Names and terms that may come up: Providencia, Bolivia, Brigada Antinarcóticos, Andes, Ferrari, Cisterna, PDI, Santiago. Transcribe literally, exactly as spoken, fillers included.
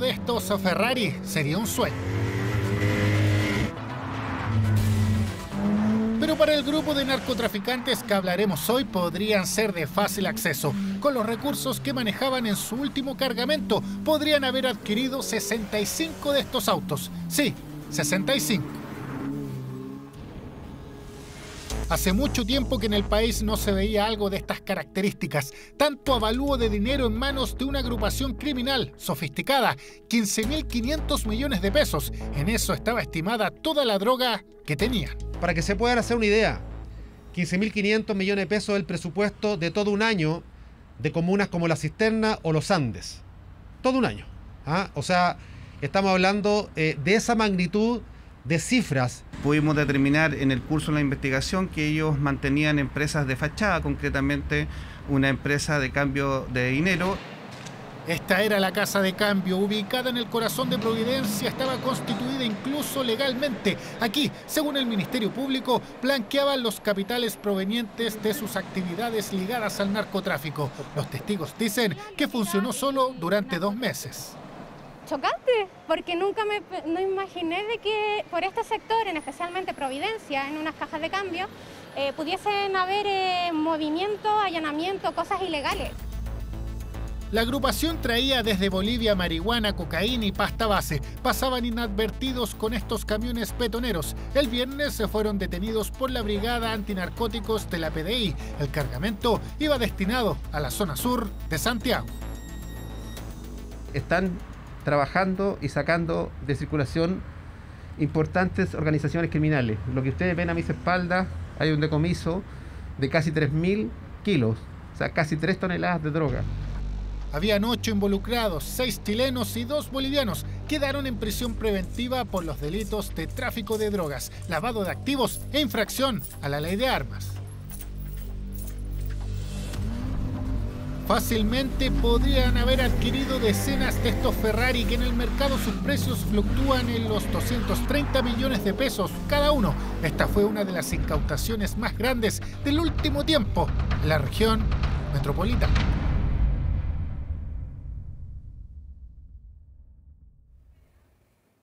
De estos Ferrari sería un sueño. Pero para el grupo de narcotraficantes que hablaremos hoy podrían ser de fácil acceso. Con los recursos que manejaban en su último cargamento podrían haber adquirido sesenta y cinco de estos autos. Sí, sesenta y cinco. Hace mucho tiempo que en el país no se veía algo de estas características. Tanto avalúo de dinero en manos de una agrupación criminal sofisticada, quince mil quinientos millones de pesos. En eso estaba estimada toda la droga que tenían. Para que se puedan hacer una idea, quince mil quinientos millones de pesos es el presupuesto de todo un año de comunas como la Cisterna o los Andes. Todo un año. ¿Ah? O sea, estamos hablando eh, de esa magnitud de cifras. Pudimos determinar en el curso de la investigación que ellos mantenían empresas de fachada, concretamente una empresa de cambio de dinero. Esta era la casa de cambio, ubicada en el corazón de Providencia, estaba constituida incluso legalmente. Aquí, según el Ministerio Público, blanqueaban los capitales provenientes de sus actividades ligadas al narcotráfico. Los testigos dicen que funcionó solo durante dos meses. Chocante, porque nunca me no imaginé de que por este sector, en especialmente Providencia, en unas cajas de cambio, eh, pudiesen haber eh, movimiento, allanamiento, cosas ilegales. La agrupación traía desde Bolivia marihuana, cocaína y pasta base. Pasaban inadvertidos con estos camiones betoneros. El viernes se fueron detenidos por la Brigada Antinarcóticos de la P D I. El cargamento iba destinado a la zona sur de Santiago. Están trabajando y sacando de circulación importantes organizaciones criminales. Lo que ustedes ven a mis espaldas, hay un decomiso de casi tres mil kilos, o sea, casi tres toneladas de droga. Habían ocho involucrados, seis chilenos y dos bolivianos. Quedaron en prisión preventiva por los delitos de tráfico de drogas, lavado de activos e infracción a la ley de armas. Fácilmente podrían haber adquirido decenas de estos Ferrari, que en el mercado sus precios fluctúan en los doscientos treinta millones de pesos cada uno. Esta fue una de las incautaciones más grandes del último tiempo en la región metropolitana.